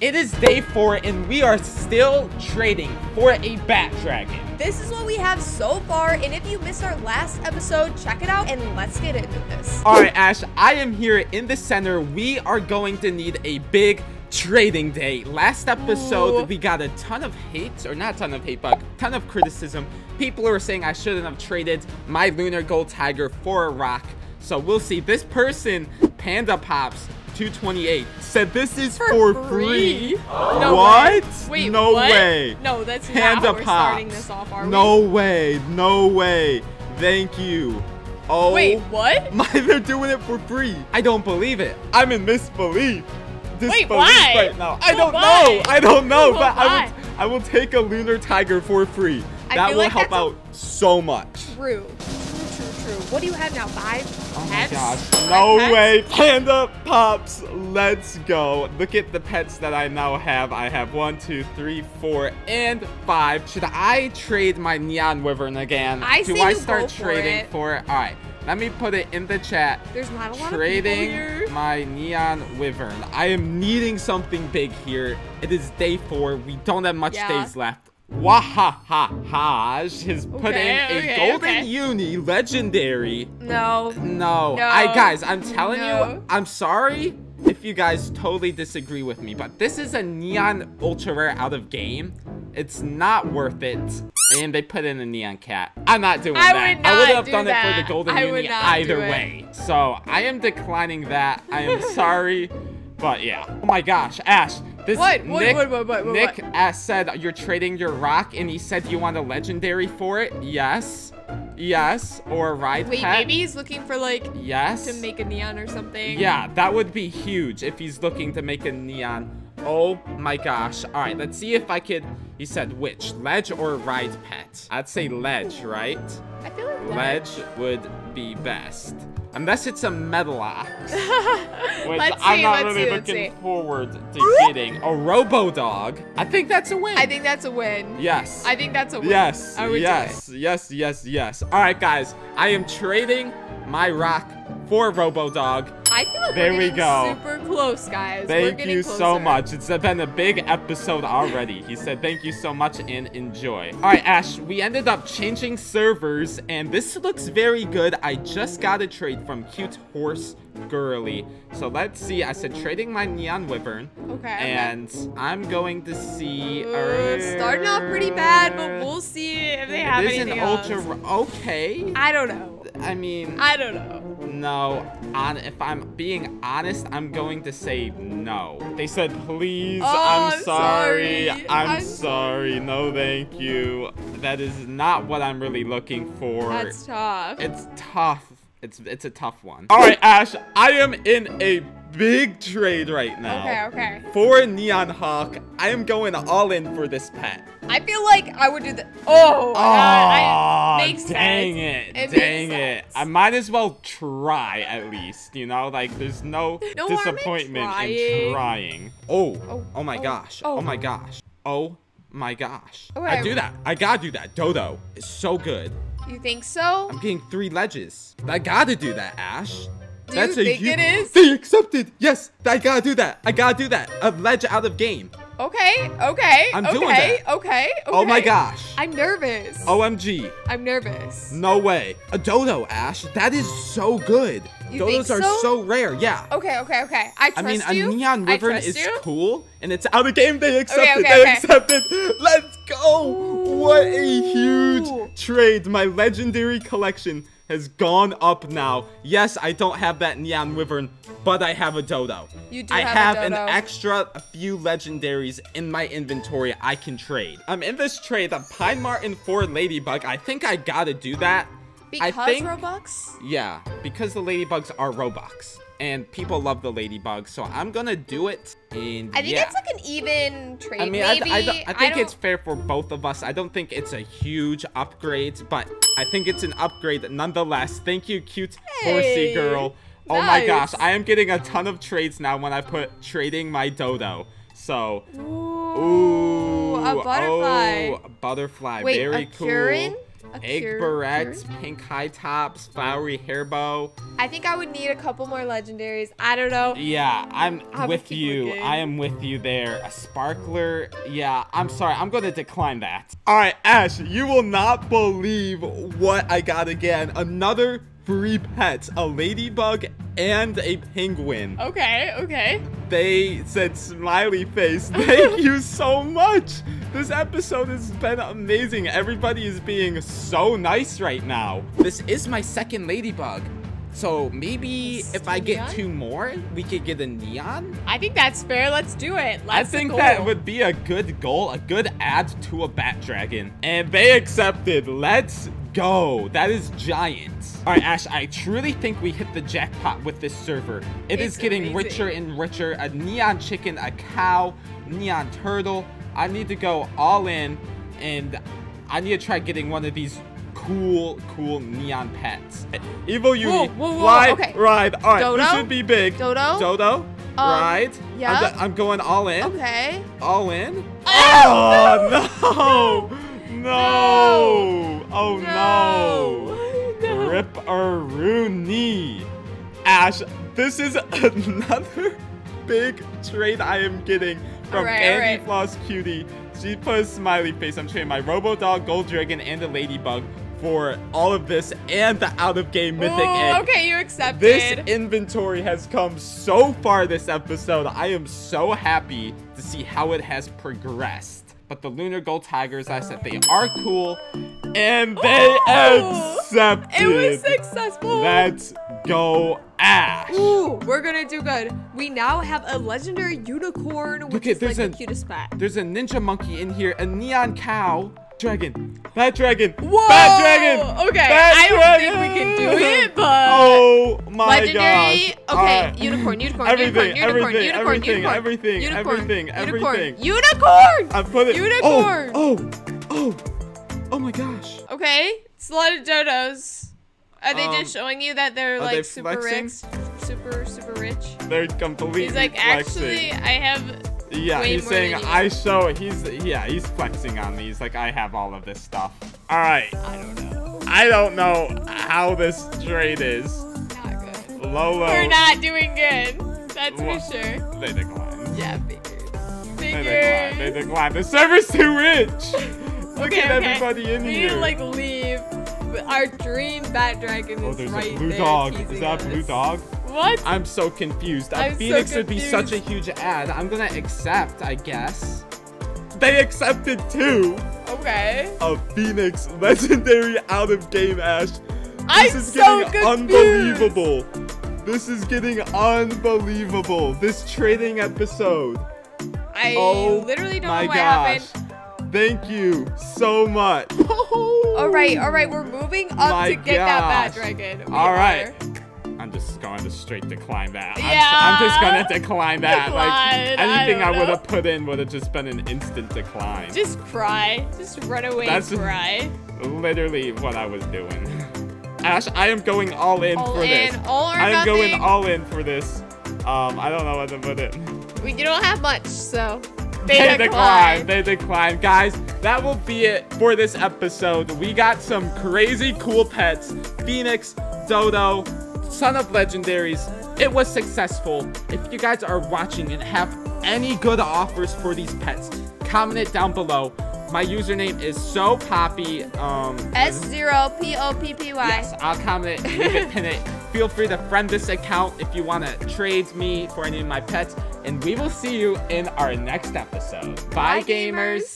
It is day 4 and we are still trading for a Bat Dragon. This is what we have so far, and if you missed our last episode, check it out and let's get into this. Alright Ash, I am here in the center. We are going to need a big trading day. Last episode, we got a ton of hate, or not a ton of hate, but a ton of criticism. People are saying I shouldn't have traded my Lunar Gold Tiger for a rock. So we'll see. This person, Panda Pops, 228, said this is for free. No what? Wait, no what? Way. No, that's Panda Pops. We're starting this off, are we? No way. No way. Thank you. Oh. Wait, what? They're doing it for free. I don't believe it. I'm in disbelief. Wait, why? Right now. I don't know. Well, but I will take a Lunar Tiger for free. That will like help out so much. True. What do you have now? 5 pets? Oh my gosh. No way. Panda Pops. Let's go. Look at the pets that I now have. I have 1, 2, 3, 4, and 5. Should I trade my Neon Wyvern again? Do I start trading for it? All right. Let me put it in the chat. There's not a lot of people here. Trading my Neon Wyvern. I am needing something big here. It is day 4. We don't have much days left. Wahahahaj has put in a golden uni legendary. No, guys, I'm telling you, I'm sorry if you guys totally disagree with me, but this is a Neon ultra rare out of game. It's not worth it. And they put in a Neon Cat. I'm not doing that. I would have done it for the golden uni either way. So I am declining that. I am sorry, but yeah. Oh my gosh, Ash. Nick said you're trading your rock, and he said you want a legendary for it. Yes, or a ride pet. Maybe he's looking for like to make a Neon or something. Yeah, that would be huge if he's looking to make a Neon. Oh my gosh. All right, let's see if I could. He said which, ledge or ride pet? I'd say ledge, right? I feel like ledge would be best. Unless it's a Metalox, which I'm not really looking forward to getting. A Robodog. I think that's a win. Yes. Yes. All right, guys. I am trading my rock for Robodog. I feel like we're super close, guys. Thank you so much. It's been a big episode already. He said thank you so much and enjoy. All right, Ash, we ended up changing servers, and this looks very good. I just got a trade from Cute Horse Girly. So let's see. I said trading my Neon Wyvern. Okay. And I'm going to see. Starting off pretty bad, but we'll see if they have anything else. Okay. I don't know. I mean. I don't know. No, if I'm being honest, I'm going to say no. They said, please, I'm sorry. No, thank you. That is not what I'm really looking for. That's tough. It's tough. It's a tough one. All right, Ash, I am in a big trade right now. Okay. For Neon Hawk, I am going all in for this pet. I feel like I would do the. Oh, dang it. I might as well try at least. You know, like there's no disappointment in trying. Oh my gosh. Okay. I gotta do that. Dodo is so good. You think so? I'm getting 3 ledges. I gotta do that, Ash. Do you think it is? They accepted. Yes, I gotta do that. A ledge out of game. Okay. I'm doing that. Oh my gosh. I'm nervous. OMG. I'm nervous. No way. A Dodo, Ash. That is so good. Dodos are so rare. Yeah. Okay. I mean, a Neon River is cool, and it's out of game. They accepted. They accepted. Let's go. Ooh. What a huge trade. My legendary collection has gone up now. Yes, I don't have that Neon Wyvern, but I have a Dodo. You do have a Dodo. I have an extra few legendaries in my inventory I can trade. I'm in this trade of Pine Martin for Ladybug. I think I gotta do that. Because Robux? Yeah, because the Ladybugs are Robux. And people love the Ladybug, so I'm gonna do it. And I think it's like an even trade. I mean, maybe. I think it's fair for both of us. I don't think it's a huge upgrade, but I think it's an upgrade nonetheless. Thank you, Cute Horsey Girl. Oh my gosh, I am getting a ton of trades now when I put trading my Dodo. So, ooh, a butterfly. Wait, very cool. Kirin? Egg barrettes, pink high tops, flowery hair bow. I think I would need a couple more legendaries. I don't know. Yeah, I'm with you. I am with you there. A sparkler. Yeah, I'm sorry. I'm going to decline that. All right, Ash, you will not believe what I got again. Another free pet, a ladybug and a penguin. Okay, okay. They said smiley face. Thank you so much. This episode has been amazing. Everybody is being so nice right now. This is my second ladybug. So maybe if I get two more, we could get a neon? I think that's fair. Let's do it. I think that would be a good goal, a good add to a Bat Dragon. And they accepted. Let's go. That is giant. All right, Ash, I truly think we hit the jackpot with this server. It's getting amazing. Richer and richer. A neon chicken, a cow, neon turtle. I need to go all in, and I need to try getting one of these cool neon pets. Evil Yumi, fly, okay. Ride. All right, Dodo? This should be big. Dodo, ride. Yeah. I'm going all in. Okay. All in. Oh, no. Oh, no. Rip-a-rooney. Ash, this is another big trade I am getting from Andy Floss Cutie. She put a smiley face. I'm trading my Robodog, Gold Dragon, and the Ladybug for all of this and the out-of-game mythic egg. Okay, you accepted. This inventory has come so far this episode. I am so happy to see how it has progressed. But the Lunar Gold Tigers, I said they are cool, and they accepted. It was successful. Let's go, Ash. Ooh, we're gonna do good. We now have a legendary unicorn, which is like the cutest pet. There's a ninja monkey in here, a neon cow. Dragon, Bat Dragon, whoa! Bat Dragon. Okay, I don't think we can do it, but oh my legendary. Gosh. Okay, unicorn, everything. I put it. Unicorn. Oh my gosh. Okay, it's a lot of dodos. Are they just showing you that they're like super rich? Super rich. They're completely. He's like, flexing. Actually, I have. Yeah, he's saying I show. He's flexing on me. He's like, I have all of this stuff. All right. I don't know how this trade is. Not good. Lolo. We're not doing good. That's for sure. They declined. Yeah, They declined. The server's too rich. Look at everybody in here. We need to like leave. Our dream Bat Dragon is right there. Oh, there's a blue dog. Is that a blue dog? What? I'm so confused. A Phoenix would be such a huge ad. I'm gonna accept, I guess. They accepted too. Okay. A Phoenix legendary out of game Ash. This is getting unbelievable. This is getting unbelievable. This trading episode. I literally don't know what happened. Thank you so much. All right. We're moving up to get that Bat Dragon. All right. I'm just going to straight decline that. Yeah. I'm just going to decline that. Like anything I would have put in would have just been an instant decline. Just cry. Just run away and cry. Literally what I was doing. Ash, I am going all in for this. I am going all in for this. I don't know what to put in. You don't have much, so they decline. Guys, that will be it for this episode. We got some crazy cool pets. Phoenix, Dodo, Son of Legendaries. It was successful. If you guys are watching and have any good offers for these pets, comment it down below. My username is So Poppy. S0POPPY. Yes, I'll comment it, leave it, pin it. Feel free to friend this account if you want to trade me for any of my pets. And we will see you in our next episode. Bye, gamers.